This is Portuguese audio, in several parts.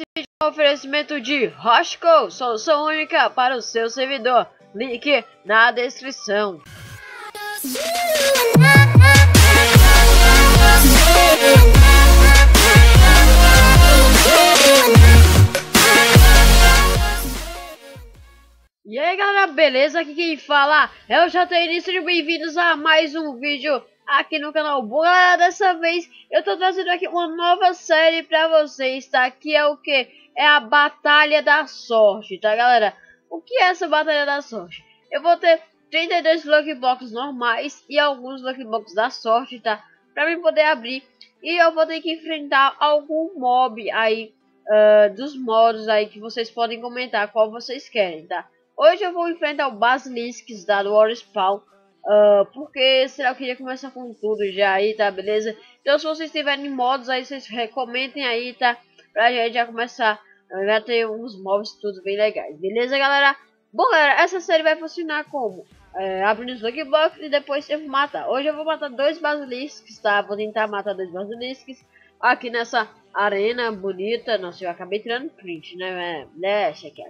Esse vídeo é um oferecimento de Hoshko, solução única para o seu servidor. Link na descrição. E aí galera, beleza? Aqui quem fala é o Jotinha, sejam bem-vindos a mais um vídeo aqui no canal. Bom galera, dessa vez eu tô trazendo aqui uma nova série pra vocês, tá? Que é o que? É a Batalha da Sorte, tá galera? O que é essa Batalha da Sorte? Eu vou ter 32 Lucky Blocks normais e alguns Lucky Blocks da sorte, tá? Pra mim poder abrir. E eu vou ter que enfrentar algum mob aí, dos modos aí que vocês podem comentar qual vocês querem, tá? Hoje eu vou enfrentar o Basilisk da War Spawn. Porque será que eu queria começar com tudo já aí, tá, beleza? Então se vocês tiverem modos aí, vocês recomendem aí, tá? Pra gente já começar, vai ter uns mobs tudo bem legais, beleza galera? Bom galera, essa série vai funcionar como? Abrindo os Lucky Blocks e depois eu vou matar. Hoje eu vou matar dois Basilisks, tá? Vou tentar matar dois Basilisks aqui nessa arena bonita. Nossa, eu acabei tirando print, né? Deixa aqui.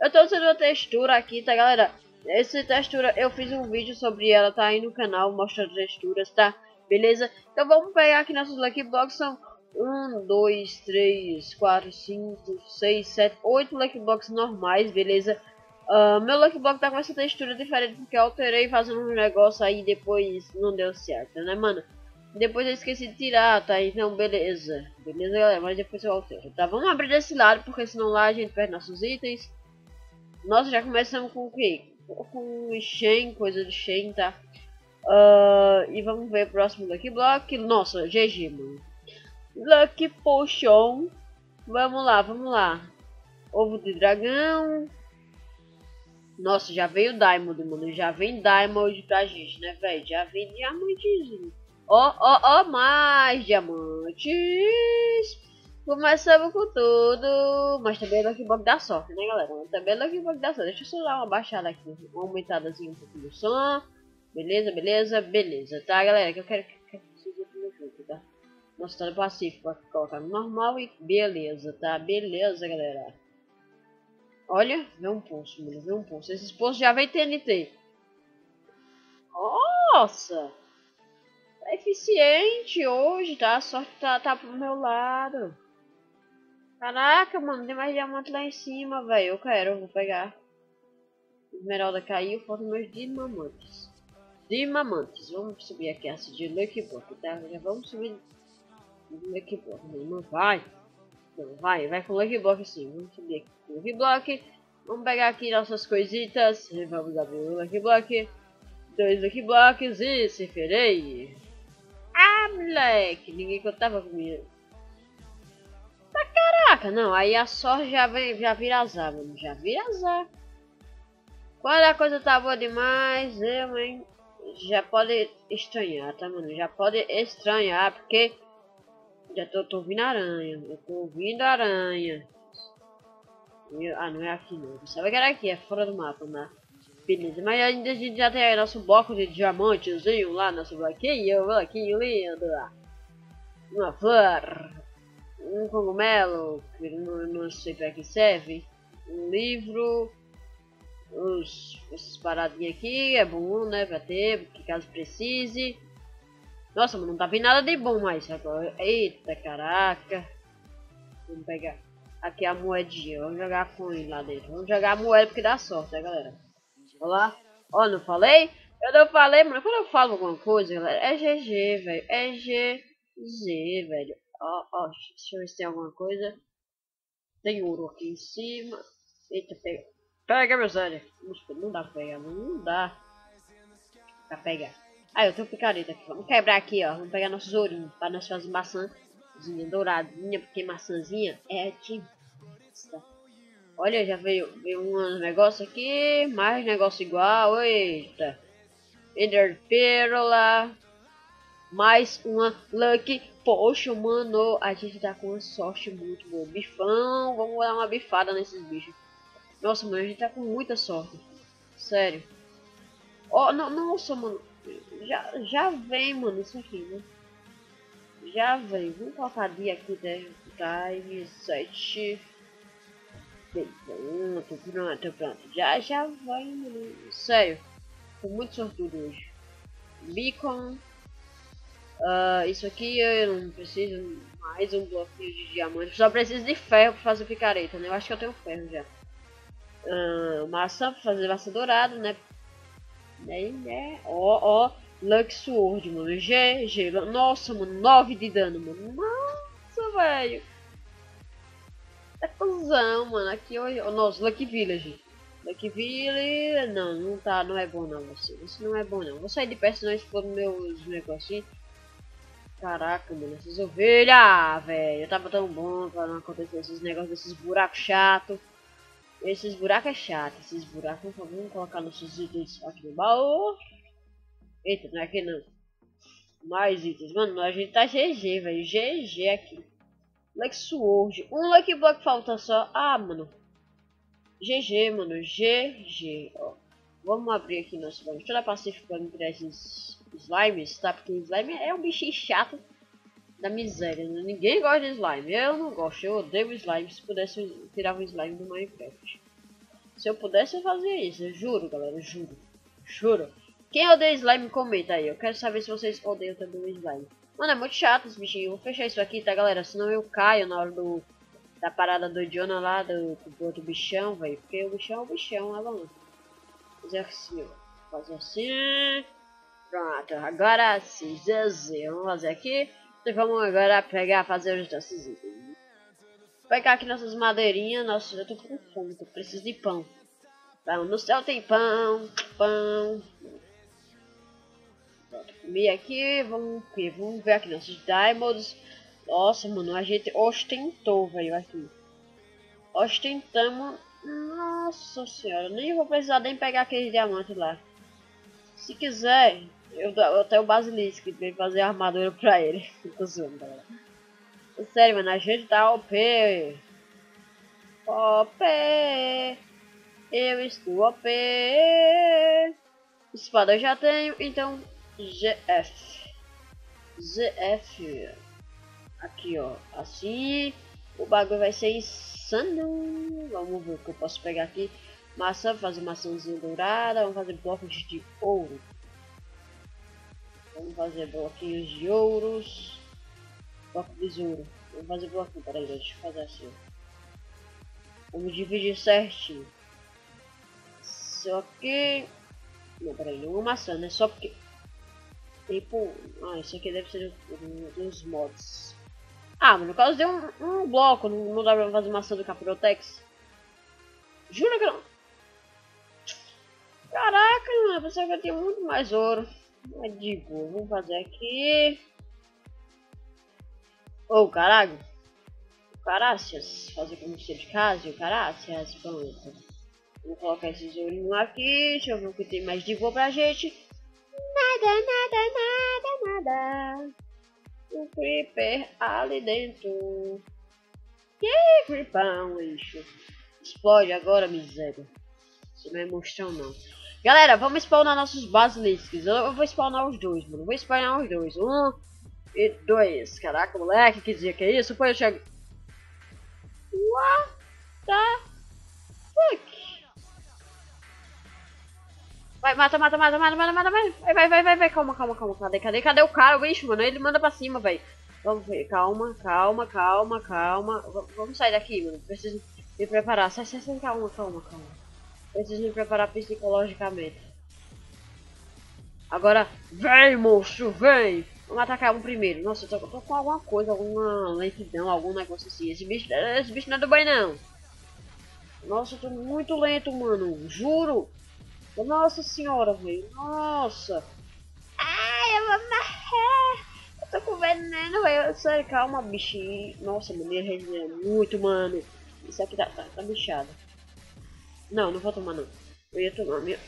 Eu tô usando a textura aqui, tá galera? Essa textura, eu fiz um vídeo sobre ela, tá aí no canal, mostrando texturas, tá? Beleza? Então vamos pegar aqui nossos Lucky Blocks, são 1, 2, 3, 4, 5, 6, 7, 8 Lucky Blocks normais, beleza? Meu Lucky Block tá com essa textura diferente, porque eu alterei fazendo um negócio aí e depois não deu certo, né mano? Depois eu esqueci de tirar, tá? Então beleza, beleza galera, mas depois eu altero, tá? Vamos abrir desse lado, porque senão lá a gente perde nossos itens. Nossa, já começamos com o quê? Com Shen, coisa de Shen, tá? E vamos ver o próximo Lucky Block. Nossa, GG, mano. Lucky Potion. Vamos lá, vamos lá. Ovo de dragão. Nossa, já veio Diamond, mano. Já vem Diamond pra gente, né, velho? Já vem diamantezinho. Ó, ó, ó, mais diamantes. Começamos com tudo, mas também é Lucky Block da sorte, né galera? Também é Lucky Block da sorte. Deixa eu só dar uma baixada aqui, uma aumentadazinha um pouco do som. Beleza, beleza, beleza, tá galera? Que eu quero que vocês vejam meu jogo, tá? Nossa, tá no pacífico, colocar no normal e beleza, tá? Beleza, galera. Olha, vê um pulso, mano, vê um pulso. Esses pulsos já vem TNT. Nossa! Tá eficiente hoje, tá? A sorte tá pro meu lado. Caraca, mano, tem mais diamante lá em cima, velho. Eu quero, eu vou pegar. Esmeralda caiu, faltam meus diamantes. Diamantes, vamos subir aqui essa de Lucky Block, tá? Já vamos subir Lucky Block, não vai. Não, vai com Lucky Block sim. Vamos subir aqui com Lucky Block. Vamos pegar aqui nossas coisitas. Vamos abrir o Lucky Block. Dois Lucky Blocks e se ferei. Ah, moleque, ninguém contava comigo. Tá, caraca, não, aí a sorte já vira azar, mano, já vira azar. Quando a coisa tá boa demais, eu, hein, já pode estranhar, tá, mano, já pode estranhar, porque já tô ouvindo aranha, eu tô ouvindo aranha. Ah, não é aqui não, eu sabia que era aqui, é fora do mapa, né? Beleza, mas ainda a gente já tem aí nosso bloco de diamantezinho lá, nosso bloquinho lindo lá. Uma flor, um cogumelo, que não sei pra que serve, um livro, essas paradinhas aqui, é bom, né, pra ter, que caso precise. Nossa, mas não tá vindo nada de bom mais agora, eita, caraca. Vamos pegar aqui a moedinha, vamos jogar a coin lá dentro, vamos jogar a moeda porque dá sorte, né, galera. Olá, ó, não falei? Eu não falei, mano. Quando eu falo alguma coisa, galera, é GG, velho. É GG, velho. Ó, deixa eu ver se tem alguma coisa. Tem ouro aqui em cima. Eita, pega. Pega, meu Zé. Não dá pra pegar, não dá pra pegar. Ah, eu tenho picareta aqui. Vamos quebrar aqui, ó. Vamos pegar nossos ourinhos pra nós fazer maçãzinha douradinha, porque maçãzinha é de. Olha, já veio um negócio aqui, mais negócio igual, eita. Ender Pérola, mais uma Lucky Potion, mano. A gente tá com uma sorte muito boa. Bifão, vamos dar uma bifada nesses bichos. Nossa, mano, a gente tá com muita sorte. Sério. Oh, não, nossa, mano. Já vem, mano, isso aqui, né? Já vem. Vamos colocar dia aqui, 10, 17... Pronto, pronto, pronto. Já vai no... Sério, tô muito sortudo hoje. Beacon. Isso aqui eu não preciso mais um bloquinho de diamante. Só preciso de ferro pra fazer picareta, né? Eu acho que eu tenho ferro já. Massa pra fazer massa dourada, né? Ó, Lucky Sword, mano. G. Nossa, mano, 9 de dano, mano. Nossa, velho. É cuzão, mano. Aqui, ó. Nossa, Lucky Village. Lucky Village. Não, não tá. Não é bom, não. Isso não é bom, não. Vou sair de perto, senão explode meus negocinhos. Caraca, mano. Essas ovelhas, velho. Eu tava tão bom pra não acontecer esses negócios, desses buracos chatos. Esses buracos é chato, esses buracos, vamos colocar nossos itens aqui no baú. Eita, não é aqui não. Mais itens, mano, a gente tá GG, velho, GG aqui. Lucky Sword, um Lucky Block falta só, mano. GG, mano, GG, ó. Vamos abrir aqui nosso baú, toda pacífica pra me criar esses slimes, tá? Porque slime é um bichinho chato da miséria, né? Ninguém gosta de slime, eu não gosto, eu odeio slime. Se pudesse eu tirava o slime do Minecraft. Se eu pudesse eu fazia isso, eu juro galera, eu juro. Quem odeia slime comenta aí, eu quero saber se vocês odeiam também o slime. Mano, é muito chato esse bichinho, eu vou fechar isso aqui, tá galera, senão eu caio na hora da parada do Jonah lá, do outro bichão, velho. Porque o bichão, ela não. Fazer assim, ó, fazer assim. Pronto, agora sim, Zezé, vamos fazer aqui. Vamos agora pegar, fazer os nossos itens. Pegar aqui nossas madeirinhas. Nossa, eu tô com fome, eu preciso de pão. Pão no céu tem pão. Pão. Comi aqui, vamos ver aqui nossos diamonds. Nossa, mano, a gente ostentou, velho, aqui. Ostentamos. Nossa senhora, nem vou precisar nem pegar aquele diamante lá. Se quiser... Eu até o Basilisk veio fazer a armadura pra ele. Tô zoando, galera. Sério, mano, a gente tá OP. OP. Eu estou OP. Espada eu já tenho, então GF. GF. Aqui, ó. Assim. O bagulho vai ser insano. Vamos ver o que eu posso pegar aqui. Maçã, fazer maçãzinha dourada. Vamos fazer blocos de ouro. Vamos fazer bloquinhos de ouros. Bloco de tesouro. Vamos fazer bloquinho, peraí, deixa eu fazer assim. Vamos dividir certinho. Só que... Não, peraí, não é uma maçã, né? Só porque... Tipo... isso aqui deve ser dos mods. Mas no caso deu um bloco. Não dá pra fazer maçã do Capirotex. Jura que não... Caraca, mano, eu pensava que eu tinha muito mais ouro. Mas de boa, vamos fazer aqui. Caralho. Carácias. Fazer como se de casa. Carácias. Vou colocar esses olhinhos aqui. Deixa eu ver o que tem mais de boa pra gente. Nada. O creeper ali dentro. E aí, creepão, lixo. Explode agora, miséria. Isso não é monstrão, não. Galera, vamos spawnar nossos basilisks. Eu vou spawnar os dois, mano. Vou spawnar os dois. 1 e 2. Caraca, moleque, que dia que é isso? Foi eu chegar. What the fuck? Vai, mata. Vai. Calma. Cadê o cara, o bicho, mano? Ele manda pra cima, velho. Vamos ver. Calma. Vamos sair daqui, mano. Preciso me preparar. Sai. Calma. Preciso me preparar psicologicamente. Agora, vem, monstro, vem! Vamos atacar um primeiro. Nossa, eu tô com alguma coisa, alguma lentidão, algum negócio assim. Esse bicho não é do bem, não. Nossa, eu tô muito lento, mano. Juro. Nossa senhora, velho. Nossa. Ai, eu vou morrer. Eu tô com veneno, velho. Sério, calma, bichinho. Nossa, mano, ele rendeu muito, mano. Isso aqui tá bichado. Não vou tomar não. Eu ia tomar mesmo.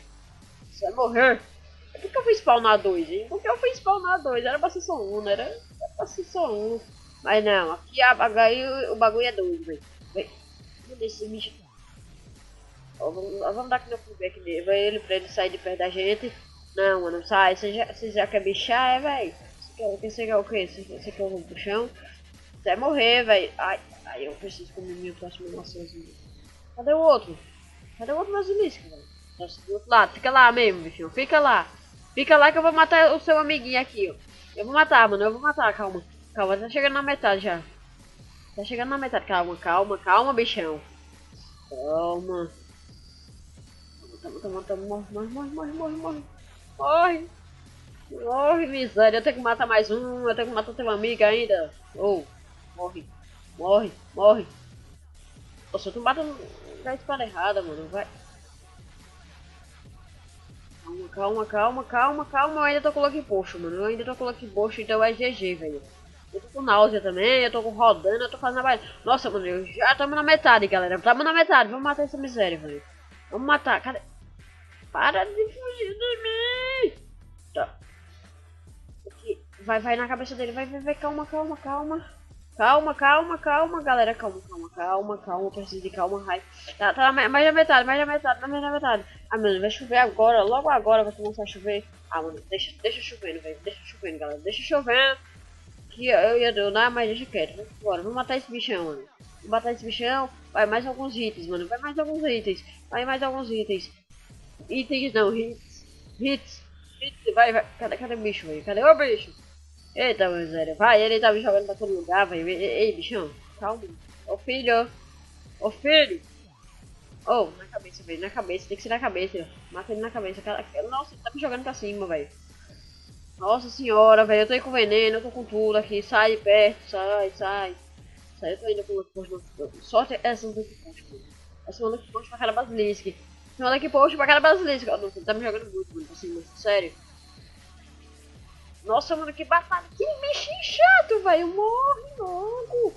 Você vai morrer. Por que eu fui spawnar 2, hein? Por que eu fui spawnar 2? Era pra ser só 1, né? Era pra ser só 1. Mas não, aqui o bagulho é 2, velho. Vem. Não deixa esse bicho. Ó, vamos dar aqui no feedback dele. Vai pra ele sair de perto da gente. Não, mano, sai. Você já quer bichar, velho? Você quer o quê? Você quer um puxão? Você vai morrer, velho. Ai, eu preciso comer minha próxima maçãzinha. Cadê o outro? Cadê o outro basilisco, velho? Nossa, do outro lado. Fica lá mesmo, bicho. Fica lá. Fica lá que eu vou matar o seu amiguinho aqui, ó. Eu vou matar, mano. Eu vou matar. Calma. Calma. Tá chegando na metade já. Tá chegando na metade. Calma, calma, calma, bichão. Calma. Morre, morre, morre, morre, morre. Morre. Morre, miséria. Eu tenho que matar mais um. Eu tenho que matar teu amigo ainda. Oh. Morre. Morre, morre. Nossa, eu tô batendo a espada errada, mano. Vai. Calma, calma, calma, calma, calma. Eu ainda tô com Lucky Blocks, mano. Eu ainda tô com Lucky Blocks, então é GG, velho. Eu tô com náusea também. Eu tô com rodando. Eu tô fazendo a baia. Nossa, mano. Eu já tamo na metade, galera. Tamo na metade. Vamos matar essa miséria, velho. Vamos matar. Cadê? Para de fugir de mim. Tá. Aqui. Vai, vai na cabeça dele. Vai, vai, vai. Calma, calma, calma. Calma, calma, calma, galera, calma, calma, calma, calma, preciso de calma, raio. Tá, tá, mais da metade, mais da metade, mais da metade. Ah, mano, vai chover agora, logo agora vai começar a chover. Ah, mano, deixa chovendo, velho, deixa chovendo, galera, deixa chovendo. Que eu ia donar, mas deixa quieto, né? Bora, vamos matar esse bichão, mano. Vamos matar esse bichão, vai mais alguns itens, mano, vai mais alguns itens, vai mais alguns itens. Itens não, hits, vai, cadê o bicho, velho, cadê o bicho? Eita, miséria, vai, ele tá me jogando pra todo lugar, vai. Ei, bichão, calma. Ô filho, ô filho. Oh, na cabeça, velho, na cabeça, tem que ser na cabeça. Mata ele na cabeça, cara. Nossa, ele tá me jogando pra cima, velho. Nossa senhora, velho, eu tô com veneno, eu tô com tudo aqui. Sai de perto, sai, sai. Sai, eu tô indo com o Lucky. Sorte essa Lucky Blocks, mano. Essa é uma Lucky Blocks pra cara Basilisk. Essa é uma Lucky Blocks pra cara Basilisk. Ó, ele tá me jogando muito, mano, pra cima, sério. Nossa, mano, que batalha. Que bichinho chato, velho. Morre logo.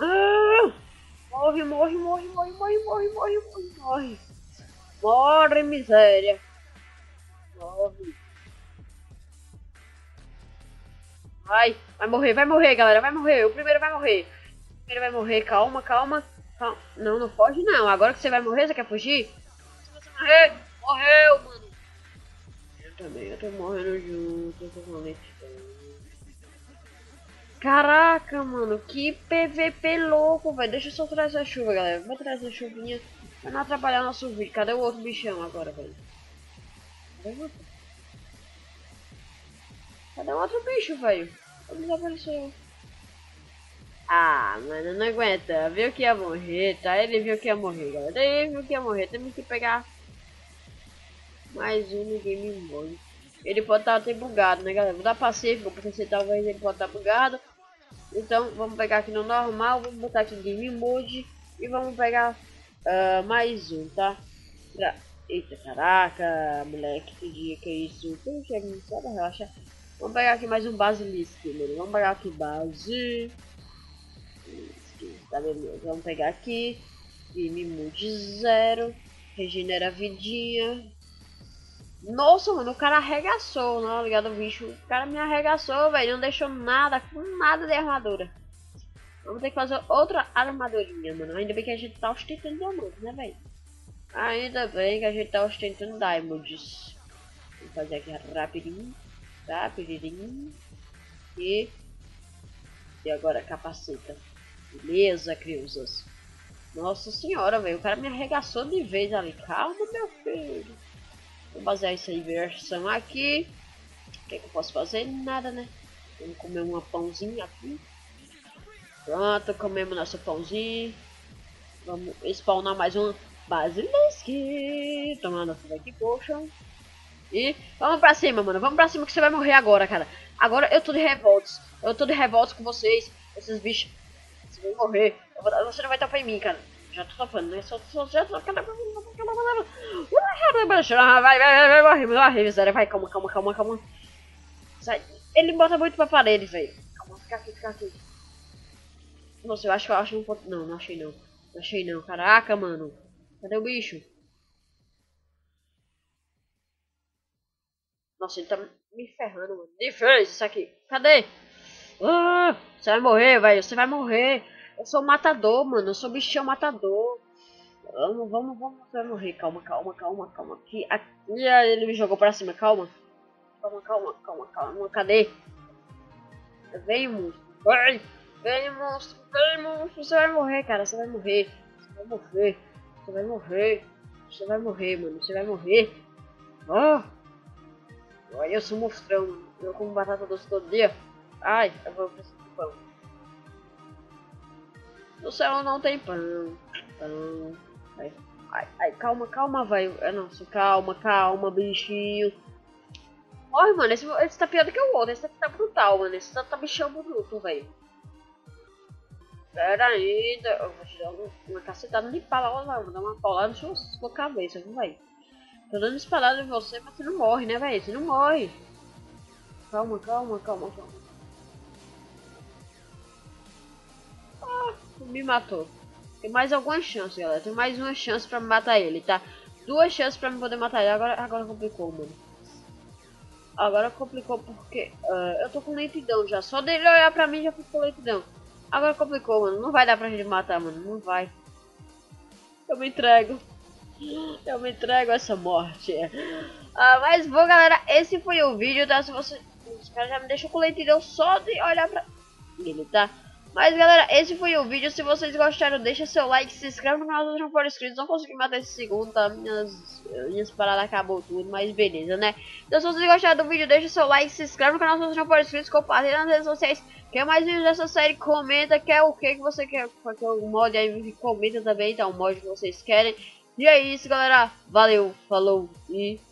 Ah, morre, morre, morre, morre, morre, morre, morre, morre, morre. Morre, miséria. Morre. Vai, vai morrer, galera. Vai morrer. O primeiro vai morrer. O primeiro vai morrer. Calma, calma, calma. Não, não foge, não. Agora que você vai morrer, você quer fugir? Se você morrer, morreu, mano. Também, eu tô morrendo junto, eu tô morrendo. Caraca, mano, que PVP louco, velho. Deixa eu só trazer a chuva, galera. Vou trazer a chuvinha pra não atrapalhar nosso vídeo. Cadê o outro bichão agora, velho? Cadê o outro bicho, velho? Ele desapareceu. Ah, mano, não aguenta. Viu que ia morrer, tá? Ele viu que ia morrer, galera. Ele viu que ia morrer. Temos que pegar... mais um no Game Mode. Ele pode estar até bugado, né, galera? Vou dar pacífico, porque talvez ele pode estar bugado. Então, vamos pegar aqui no normal. Vamos botar aqui no Game Mode. E vamos pegar mais um, tá? Eita, caraca, moleque. Que dia que é isso? Tem que ir, só relaxa. Vamos pegar aqui mais um Basilisk, mano. Vamos pegar aqui Tá, beleza. Vamos pegar aqui. Game Mode 0. Regenera a vidinha. Nossa, mano, o cara arregaçou, não, ligado, o bicho. O cara me arregaçou, velho, não deixou nada, com nada de armadura. Vamos ter que fazer outra armadurinha, mano. Ainda bem que a gente tá ostentando diamantes, né, velho? Ainda bem que a gente tá ostentando diamonds. Vou fazer aqui rapidinho, rapidinho. E agora capaceta. Beleza, crianças. Nossa senhora, velho, o cara me arregaçou de vez ali. Calma, meu filho. Vou basear essa inversão aqui. O que, é que eu posso fazer? Nada, né? Vamos comer uma pãozinha aqui. Pronto, comemos nosso pãozinho. Vamos spawnar mais um Basilisk. Tomando nosso Lucky Potion. E vamos pra cima, mano. Vamos pra cima que você vai morrer agora, cara. Agora eu tô de revoltos. Eu tô de revoltos com vocês. Esses bichos. Você vai morrer. Você não vai topar em mim, cara. Já tô topando, né? Já tô topando. Vai, morre, miséria. Vai, calma, calma, calma, calma. Sai. Ele bota muito pra parede, velho. Calma, fica aqui, fica aqui. Nossa, eu acho que eu acho um ponto. Não, não achei não. Não achei não. Caraca, mano. Cadê o bicho? Nossa, ele tá me ferrando, mano. Defesa isso aqui. Cadê? Ah, você vai morrer, velho. Você vai morrer. Eu sou matador, mano. Eu sou bichão matador. Vamos, você vai morrer, calma, calma, calma, calma, aqui, aqui, ele me jogou pra cima, calma, calma, calma, calma, calma, cadê? Vem, monstro, vem, monstro, você vai morrer, cara, você vai morrer, Você vai morrer. Você vai morrer, mano. Você vai morrer. Ah! Olha, eu sou um monstrão. Eu como batata doce todo dia. Ai, eu vou precisar de pão. No céu não tem pão. Pão. Ai, ai, ai, calma, calma, vai. É, nossa, calma, calma, bichinho. Olha, mano, esse tá pior do que o outro. Esse tá brutal, mano. Esse tá bichão bruto, velho. Pera aí, eu vou te dar uma cacetada de pala, olha lá, vou dar uma paulada na sua cabeça, viu, velho? Tô dando espalhada em você, mas você não morre, né, velho? Você não morre. Calma, calma, calma, calma. Ah, me matou. Tem mais alguma chance, galera. Tem mais uma chance pra me matar ele, tá? Duas chances pra me poder matar ele. Agora complicou, mano. Agora complicou porque eu tô com lentidão já. Só dele olhar pra mim já ficou lentidão. Agora complicou, mano. Não vai dar pra gente matar, mano. Não vai. Eu me entrego. Eu me entrego a essa morte. Ah, mas bom, galera. Esse foi o vídeo, tá? Se você... Os caras já me deixam com lentidão só de olhar pra ele, tá? Mas, galera, esse foi o vídeo. Se vocês gostaram, deixa seu like. Se inscreve no canal se não for inscrito. Não consegui matar esse segundo, tá? Minhas paradas acabou tudo, mas beleza, né? Então, se vocês gostaram do vídeo, deixa seu like. Se inscreve no canal se não for inscrito. Compartilha nas redes sociais. Quer mais vídeos dessa série? Comenta, quer o que você quer, qualquer mod aí, comenta também, tá? Um mod que vocês querem. E é isso, galera. Valeu, falou e...